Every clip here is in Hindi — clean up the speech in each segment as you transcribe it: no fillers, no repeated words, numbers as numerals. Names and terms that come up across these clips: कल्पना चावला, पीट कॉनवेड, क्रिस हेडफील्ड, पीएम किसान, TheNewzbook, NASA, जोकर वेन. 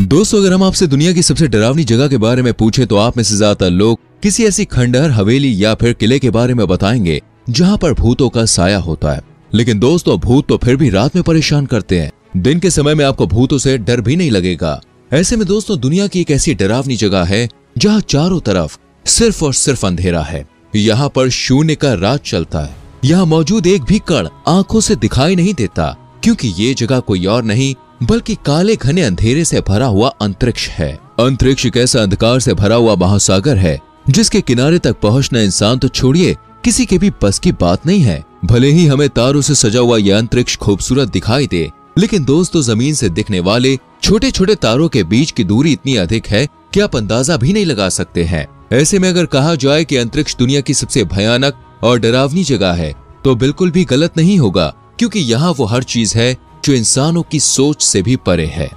दोस्तों, अगर हम आपसे दुनिया की सबसे डरावनी जगह के बारे में पूछे तो आप में से ज्यादा लोग किसी ऐसी खंडहर, हवेली या फिर किले के बारे में बताएंगे जहां पर भूतों का साया होता है। लेकिन दोस्तों, भूत तो फिर भी रात में परेशान करते हैं, दिन के समय में आपको भूतों से डर भी नहीं लगेगा। ऐसे में दोस्तों, दुनिया की एक ऐसी डरावनी जगह है जहाँ चारों तरफ सिर्फ और सिर्फ अंधेरा है। यहाँ पर शून्य का राज चलता है। यहाँ मौजूद एक भी कण आंखों से दिखाई नहीं देता, क्योंकि ये जगह कोई और नहीं बल्कि काले घने अंधेरे से भरा हुआ अंतरिक्ष है। अंतरिक्ष एक ऐसा अंधकार से भरा हुआ महासागर है जिसके किनारे तक पहुंचना इंसान तो छोड़िए, किसी के भी बस की बात नहीं है। भले ही हमें तारों से सजा हुआ यह अंतरिक्ष खूबसूरत दिखाई दे, लेकिन दोस्तों, जमीन से दिखने वाले छोटे छोटे तारों के बीच की दूरी इतनी अधिक है कि आप अंदाजा भी नहीं लगा सकते हैं। ऐसे में अगर कहा जाए कि अंतरिक्ष दुनिया की सबसे भयानक और डरावनी जगह है तो बिल्कुल भी गलत नहीं होगा, क्योंकि यहाँ वो हर चीज है जो इंसानों की सोच से भी परे है।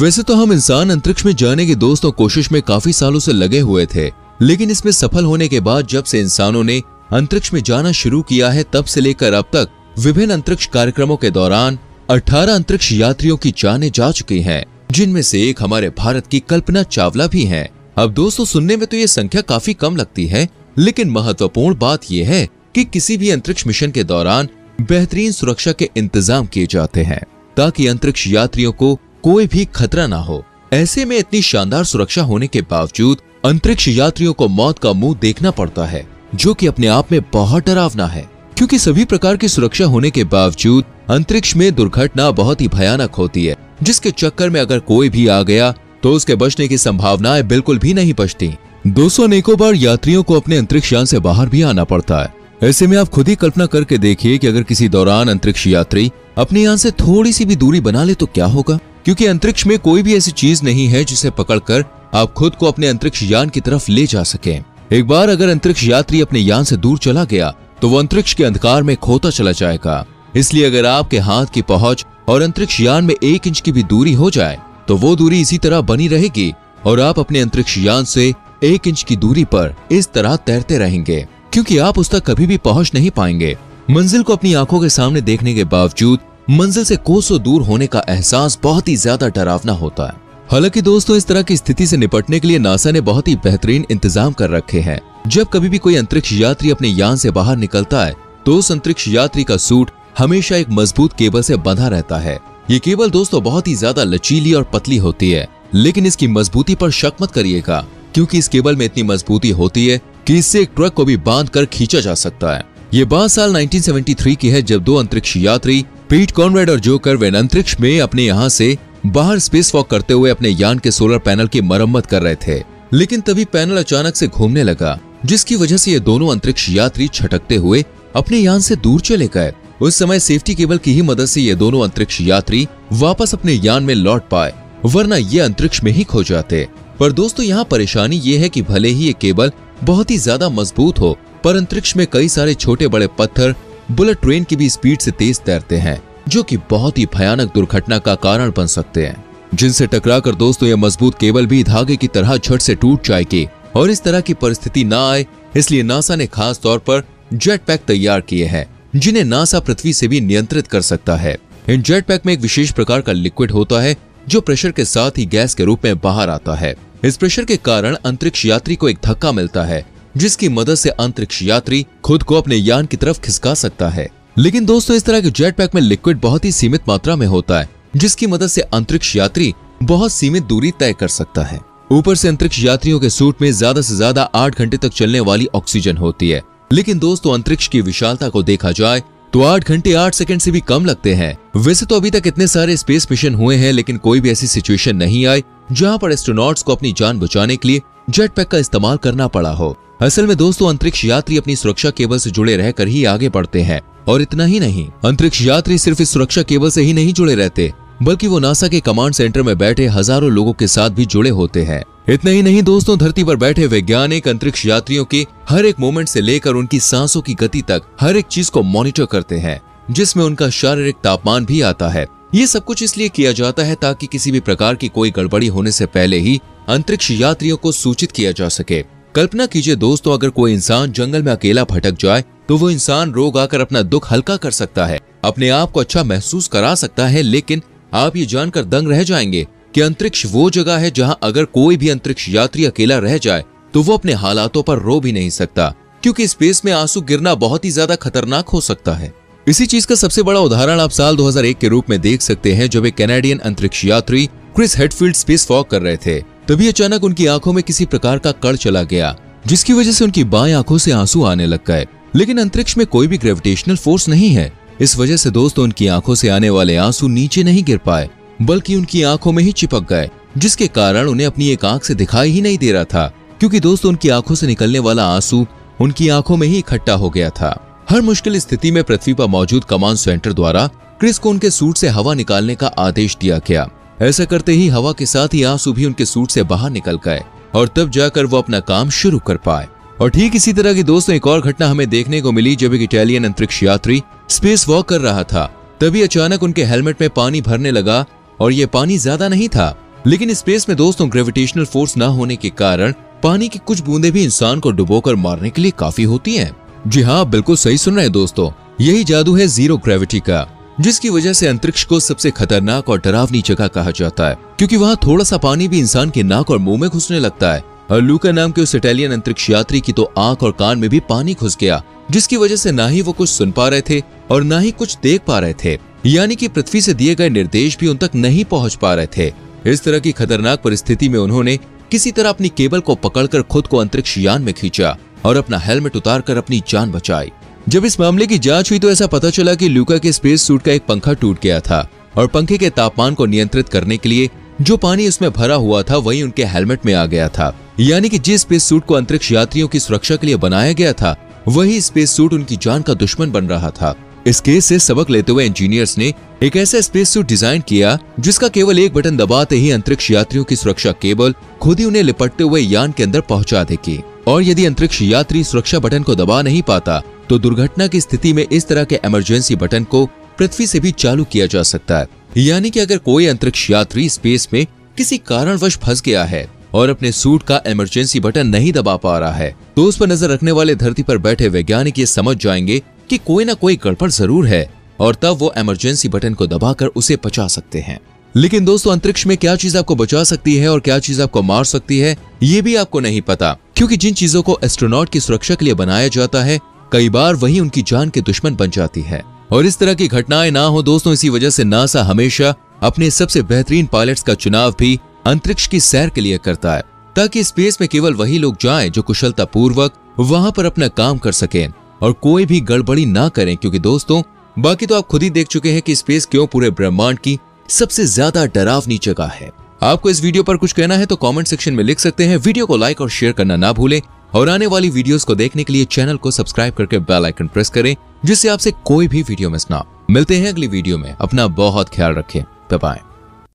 वैसे तो हम इंसान अंतरिक्ष में जाने की दोस्तों कोशिश में काफी सालों से लगे हुए थे, लेकिन इसमें सफल होने के बाद जब से इंसानों ने अंतरिक्ष में जाना शुरू किया है तब से लेकर अब तक विभिन्न अंतरिक्ष कार्यक्रमों के दौरान 18 अंतरिक्ष यात्रियों की जानें जा चुकी हैं, जिनमें से एक हमारे भारत की कल्पना चावला भी हैं। अब दोस्तों, सुनने में तो ये संख्या काफी कम लगती है, लेकिन महत्वपूर्ण बात यह है कि किसी भी अंतरिक्ष मिशन के दौरान बेहतरीन सुरक्षा के इंतजाम किए जाते हैं ताकि अंतरिक्ष यात्रियों को कोई भी खतरा ना हो। ऐसे में इतनी शानदार सुरक्षा होने के बावजूद अंतरिक्ष यात्रियों को मौत का मुंह देखना पड़ता है, जो कि अपने आप में बहुत डरावना है, क्योंकि सभी प्रकार की सुरक्षा होने के बावजूद अंतरिक्ष में दुर्घटना बहुत ही भयानक होती है, जिसके चक्कर में अगर कोई भी आ गया तो उसके बचने की संभावनाएं बिल्कुल भी नहीं बचती। दोस्तों, अनेकों बार यात्रियों को अपने अंतरिक्ष यान से बाहर भी आना पड़ता है। ऐसे में आप खुद ही कल्पना करके देखिए कि अगर किसी दौरान अंतरिक्ष यात्री अपने यान से थोड़ी सी भी दूरी बना ले तो क्या होगा, क्योंकि अंतरिक्ष में कोई भी ऐसी चीज नहीं है जिसे पकड़कर आप खुद को अपने अंतरिक्ष यान की तरफ ले जा सके। एक बार अगर अंतरिक्ष यात्री अपने यान से दूर चला गया तो वो अंतरिक्ष के अंधकार में खोता चला जाएगा। इसलिए अगर आपके हाथ की पहुंच और अंतरिक्ष यान में 1 इंच की भी दूरी हो जाए तो वो दूरी इसी तरह बनी रहेगी और आप अपने अंतरिक्ष यान से 1 इंच की दूरी पर इस तरह तैरते रहेंगे, क्योंकि आप उस तक कभी भी पहुंच नहीं पाएंगे। मंजिल को अपनी आंखों के सामने देखने के बावजूद मंजिल से कोसों दूर होने का एहसास बहुत ही ज्यादा डरावना होता है। हालांकि दोस्तों, इस तरह की स्थिति से निपटने के लिए नासा ने बहुत ही बेहतरीन इंतजाम कर रखे हैं। जब कभी भी कोई अंतरिक्ष यात्री अपने यान से बाहर निकलता है तो उस अंतरिक्ष यात्री का सूट हमेशा एक मजबूत केबल से बंधा रहता है। ये केबल दोस्तों बहुत ही ज्यादा लचीली और पतली होती है, लेकिन इसकी मजबूती पर शक मत करिएगा, क्योंकि इस केबल में इतनी मजबूती होती है कि इससे एक ट्रक को भी बांध कर खींचा जा सकता है। ये बात साल 1973 की है, जब 2 अंतरिक्ष यात्री पीट कॉनवेड और जोकर वेन अंतरिक्ष में अपने यहाँ से बाहर स्पेस वॉक करते हुए अपने यान के सोलर पैनल की मरम्मत कर रहे थे, लेकिन तभी पैनल अचानक से घूमने लगा, जिसकी वजह से ये दोनों अंतरिक्ष यात्री छटकते हुए अपने यान से दूर चले गए। उस समय सेफ्टी केबल की ही मदद से ये दोनों अंतरिक्ष यात्री वापस अपने यान में लौट पाए, वरना ये अंतरिक्ष में ही खो जाते। पर दोस्तों, यहाँ परेशानी ये है कि भले ही ये केबल बहुत ही ज्यादा मजबूत हो, पर अंतरिक्ष में कई सारे छोटे बड़े पत्थर बुलेट ट्रेन की भी स्पीड से तेज तैरते हैं, जो कि बहुत ही भयानक दुर्घटना का कारण बन सकते हैं, जिनसे टकराकर दोस्तों यह मजबूत केबल भी धागे की तरह झट से टूट जाएगी। और इस तरह की परिस्थिति ना आए, इसलिए नासा ने खास तौर पर जेट पैक तैयार किए हैं, जिन्हें नासा पृथ्वी से भी नियंत्रित कर सकता है। इन जेट पैक में एक विशेष प्रकार का लिक्विड होता है जो प्रेशर के साथ ही गैस के रूप में बाहर आता है। इस प्रेशर के कारण अंतरिक्ष यात्री को एक धक्का मिलता है, जिसकी मदद से अंतरिक्ष यात्री खुद को अपने यान की तरफ खिसका सकता है। लेकिन दोस्तों, इस तरह के जेट पैक में लिक्विड बहुत ही सीमित मात्रा में होता है, जिसकी मदद से अंतरिक्ष यात्री बहुत सीमित दूरी तय कर सकता है। ऊपर से अंतरिक्ष यात्रियों के सूट में ज्यादा से ज्यादा 8 घंटे तक चलने वाली ऑक्सीजन होती है, लेकिन दोस्तों अंतरिक्ष की विशालता को देखा जाए तो 8 घंटे 8 सेकंड से भी कम लगते हैं। वैसे तो अभी तक इतने सारे स्पेस मिशन हुए हैं, लेकिन कोई भी ऐसी सिचुएशन नहीं आई जहां पर एस्ट्रोनॉट्स को अपनी जान बचाने के लिए जेट पैक का इस्तेमाल करना पड़ा हो। असल में दोस्तों, अंतरिक्ष यात्री अपनी सुरक्षा केबल से जुड़े रहकर ही आगे बढ़ते हैं। और इतना ही नहीं, अंतरिक्ष यात्री सिर्फ इस सुरक्षा केबल से ही नहीं जुड़े रहते, बल्कि वो नासा के कमांड सेंटर में बैठे हजारों लोगों के साथ भी जुड़े होते हैं। इतना ही नहीं दोस्तों, धरती पर बैठे वैज्ञानिक अंतरिक्ष यात्रियों के हर एक मोमेंट से लेकर उनकी सांसों की गति तक हर एक चीज को मॉनिटर करते हैं, जिसमें उनका शारीरिक तापमान भी आता है। ये सब कुछ इसलिए किया जाता है ताकि किसी भी प्रकार की कोई गड़बड़ी होने से पहले ही अंतरिक्ष यात्रियों को सूचित किया जा सके। कल्पना कीजिए दोस्तों, अगर कोई इंसान जंगल में अकेला भटक जाए तो वो इंसान रोग आकर अपना दुख हल्का कर सकता है, अपने आप को अच्छा महसूस करा सकता है। लेकिन आप ये जानकर दंग रह जाएंगे कि अंतरिक्ष वो जगह है जहां अगर कोई भी अंतरिक्ष यात्री अकेला रह जाए तो वो अपने हालातों पर रो भी नहीं सकता, क्योंकि स्पेस में आंसू गिरना बहुत ही ज्यादा खतरनाक हो सकता है। इसी चीज का सबसे बड़ा उदाहरण आप साल 2001 के रूप में देख सकते हैं, जब एक कैनेडियन अंतरिक्ष यात्री क्रिस हेडफील्ड स्पेस वॉक कर रहे थे, तभी अचानक उनकी आंखों में किसी प्रकार का कण चला गया जिसकी वजह से उनकी बाएं आंखों से आंसू आने लग गए। लेकिन अंतरिक्ष में कोई भी ग्रेविटेशनल फोर्स नहीं है, इस वजह से दोस्तों उनकी आंखों से आने वाले आंसू नीचे नहीं गिर पाए बल्कि उनकी आंखों में ही चिपक गए, जिसके कारण उन्हें अपनी एक आंख से दिखाई ही नहीं दे रहा था, क्योंकि दोस्तों उनकी आंखों से निकलने वाला आंसू उनकी आंखों में ही इकट्ठा हो गया था। हर मुश्किल स्थिति में पृथ्वी पर मौजूद कमांड सेंटर द्वारा क्रिस को उनके सूट से हवा निकालने का आदेश दिया गया। ऐसा करते ही हवा के साथ ही आंसू भी उनके सूट से बाहर निकल गए और तब जाकर वो अपना काम शुरू कर पाए। और ठीक इसी तरह की दोस्तों एक और घटना हमें देखने को मिली, जब एक इटालियन अंतरिक्ष यात्री स्पेस वॉक कर रहा था, तभी अचानक उनके हेलमेट में पानी भरने लगा और ये पानी ज्यादा नहीं था, लेकिन स्पेस में दोस्तों ग्रेविटेशनल फोर्स न होने के कारण पानी की कुछ बूंदे भी इंसान को डुबोकर मारने के लिए काफी होती हैं। जी हाँ, बिल्कुल सही सुन रहे हैं दोस्तों, यही जादू है जीरो ग्रेविटी का, जिसकी वजह से अंतरिक्ष को सबसे खतरनाक और डरावनी जगह कहा जाता है, क्योंकि वहाँ थोड़ा सा पानी भी इंसान के नाक और मुंह में घुसने लगता है। और लुका नाम के उस इटालियन अंतरिक्ष यात्री की तो आंख और कान में भी पानी घुस गया, जिसकी वजह से ना ही वो कुछ सुन पा रहे थे और ना ही कुछ देख पा रहे थे, यानी कि पृथ्वी से दिए गए निर्देश भी उन तक नहीं पहुंच पा रहे थे। इस तरह की खतरनाक परिस्थिति में उन्होंने किसी तरह अपनी केबल को पकड़कर खुद को अंतरिक्ष यान में खींचा और अपना हेलमेट उतारकर अपनी जान बचाई। जब इस मामले की जांच हुई तो ऐसा पता चला कि लुका के स्पेस सूट का एक पंखा टूट गया था और पंखे के तापमान को नियंत्रित करने के लिए जो पानी उसमें भरा हुआ था वही उनके हेलमेट में आ गया था। यानी कि जिस स्पेस सूट को अंतरिक्ष यात्रियों की सुरक्षा के लिए बनाया गया था, वही स्पेस सूट उनकी जान का दुश्मन बन रहा था। इस केस से सबक लेते हुए इंजीनियर्स ने एक ऐसा स्पेस सूट डिजाइन किया जिसका केवल एक बटन दबाते ही अंतरिक्ष यात्रियों की सुरक्षा केबल खुद ही उन्हें लिपटते हुए यान के अंदर पहुंचा देगी, और यदि अंतरिक्ष यात्री सुरक्षा बटन को दबा नहीं पाता तो दुर्घटना की स्थिति में इस तरह के इमरजेंसी बटन को पृथ्वी से भी चालू किया जा सकता है। यानी कि अगर कोई अंतरिक्ष यात्री स्पेस में किसी कारणवश फंस गया है और अपने सूट का इमरजेंसी बटन नहीं दबा पा रहा है, तो उस पर नजर रखने वाले धरती पर बैठे वैज्ञानिक ये समझ जाएंगे कि कोई ना कोई गड़बड़ जरूर है, और तब वो इमरजेंसी बटन को दबाकर उसे बचा सकते हैं। लेकिन दोस्तों अंतरिक्ष में क्या चीज आपको बचा सकती है और क्या चीज आपको मार सकती है, ये भी आपको नहीं पता, क्योंकि जिन चीजों को एस्ट्रोनॉट की सुरक्षा के लिए बनाया जाता है कई बार वही उनकी जान के दुश्मन बन जाती है। और इस तरह की घटनाएं ना हो दोस्तों, इसी वजह से नासा हमेशा अपने सबसे बेहतरीन पायलट्स का चुनाव भी अंतरिक्ष की सैर के लिए करता है, ताकि स्पेस में केवल वही लोग जाएं जो कुशलता पूर्वक वहां पर अपना काम कर सकें और कोई भी गड़बड़ी ना करें। क्योंकि दोस्तों बाकी तो आप खुद ही देख चुके हैं कि स्पेस क्यों पूरे ब्रह्मांड की सबसे ज्यादा डरावनी जगह है। आपको इस वीडियो पर कुछ कहना है तो कमेंट सेक्शन में लिख सकते हैं। वीडियो को लाइक और शेयर करना ना भूलें और आने वाली वीडियोस को देखने के लिए चैनल को सब्सक्राइब करके बेल आइकन प्रेस करें, जिससे आपसे कोई भी वीडियो मिस ना हो। मिलते हैं अगली वीडियो में, अपना बहुत ख्याल रखें, बाय बाय।